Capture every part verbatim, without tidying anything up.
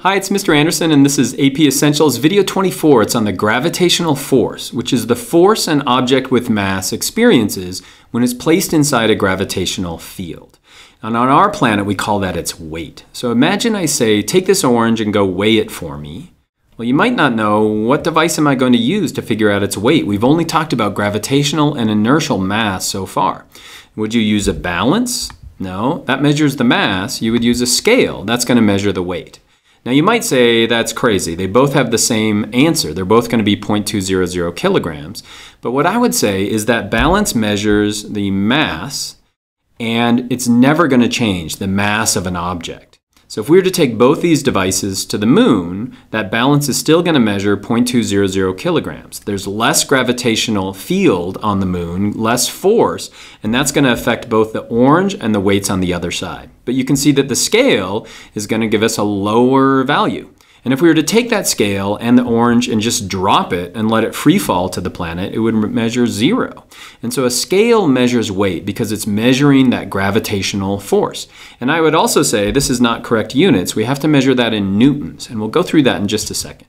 Hi, it's Mister Andersen, and this is A P Essentials video twenty-four. It's on the gravitational force, which is the force an object with mass experiences when it's placed inside a gravitational field. And on our planet, we call that its weight. So imagine I say, take this orange and go weigh it for me. Well, you might not know, what device am I going to use to figure out its weight? We've only talked about gravitational and inertial mass so far. Would you use a balance? No, that measures the mass. You would use a scale. That's going to measure the weight. Now you might say, that's crazy. They both have the same answer. They're both going to be zero point two zero zero kilograms. But what I would say is that balance measures the mass, and it's never going to change the mass of an object. So if we were to take both these devices to the moon, that balance is still going to measure zero point two zero zero kilograms. There's less gravitational field on the moon, less force, and that's going to affect both the orange and the weights on the other side. But you can see that the scale is going to give us a lower value. And if we were to take that scale and the orange and just drop it and let it free fall to the planet, it would measure zero. And so a scale measures weight because it's measuring that gravitational force. And I would also say this is not correct units. We have to measure that in newtons. And we'll go through that in just a second.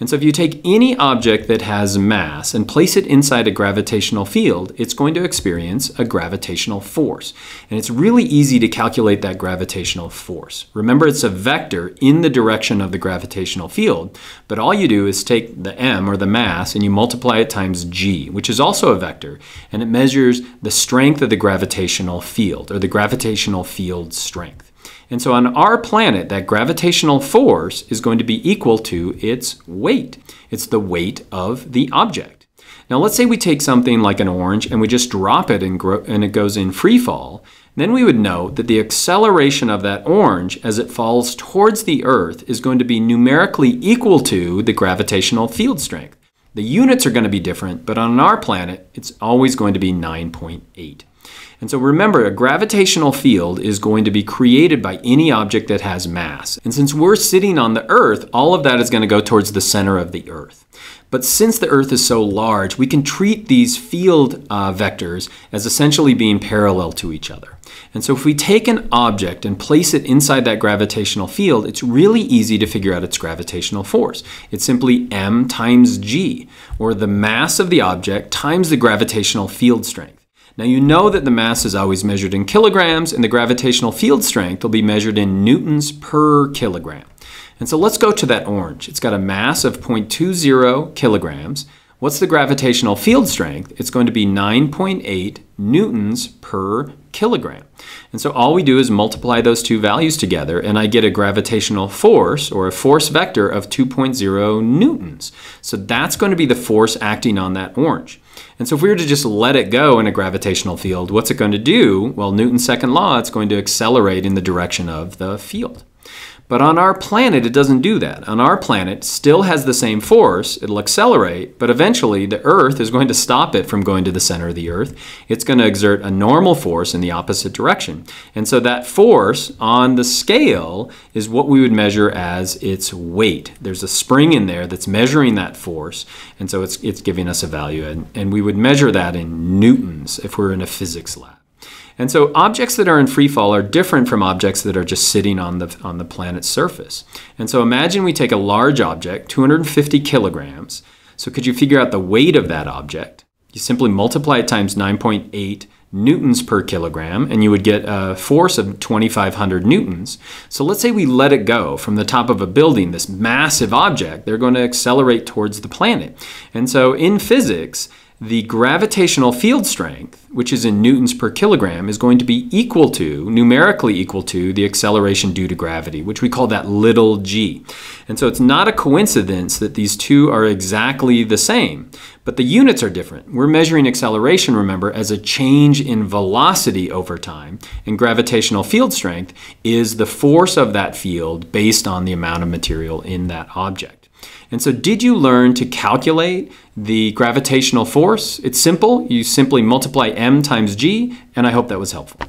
And so if you take any object that has mass and place it inside a gravitational field, it's going to experience a gravitational force. And it's really easy to calculate that gravitational force. Remember, it's a vector in the direction of the gravitational field, but all you do is take the m, or the mass, and you multiply it times g, which is also a vector, and it measures the strength of the gravitational field, or the gravitational field strength. And so on our planet, that gravitational force is going to be equal to its weight. It's the weight of the object. Now let's say we take something like an orange and we just drop it and, grow, and it goes in free fall. Then we would know that the acceleration of that orange as it falls towards the Earth is going to be numerically equal to the gravitational field strength. The units are going to be different, but on our planet, it's always going to be nine point eight. And so remember, a gravitational field is going to be created by any object that has mass. And since we're sitting on the Earth, all of that is going to go towards the center of the Earth. But since the Earth is so large, we can treat these field uh, vectors as essentially being parallel to each other. And so if we take an object and place it inside that gravitational field, it's really easy to figure out its gravitational force. It's simply m times g, or the mass of the object times the gravitational field strength. Now you know that the mass is always measured in kilograms, and the gravitational field strength will be measured in newtons per kilogram. And so let's go to that orange. It's got a mass of zero point two zero kilograms. What's the gravitational field strength? It's going to be nine point eight newtons per kilogram. And so all we do is multiply those two values together, and I get a gravitational force, or a force vector, of two point zero newtons. So that's going to be the force acting on that orange. And so if we were to just let it go in a gravitational field, what's it going to do? Well, Newton's second law, it's going to accelerate in the direction of the field. But on our planet, it doesn't do that. On our planet, it still has the same force. It'll accelerate, but eventually the Earth is going to stop it from going to the center of the Earth. It's going to exert a normal force in the opposite direction. And so that force on the scale is what we would measure as its weight. There's a spring in there that's measuring that force, and so it's, it's giving us a value. And, and we would measure that in newtons if we're in a physics lab. And so objects that are in free fall are different from objects that are just sitting on the, on the planet's surface. And so imagine we take a large object, two hundred fifty kilograms. So could you figure out the weight of that object? You simply multiply it times nine point eight newtons per kilogram, and you would get a force of twenty-five hundred newtons. So let's say we let it go from the top of a building, this massive object. They're going to accelerate towards the planet. And so in physics, the gravitational field strength, which is in newtons per kilogram, is going to be equal to, numerically equal to, the acceleration due to gravity, which we call that little g. And so it's not a coincidence that these two are exactly the same, but the units are different. We're measuring acceleration, remember, as a change in velocity over time, and gravitational field strength is the force of that field based on the amount of material in that object. And so did you learn to calculate the gravitational force? It's simple. You simply multiply m times g, and I hope that was helpful.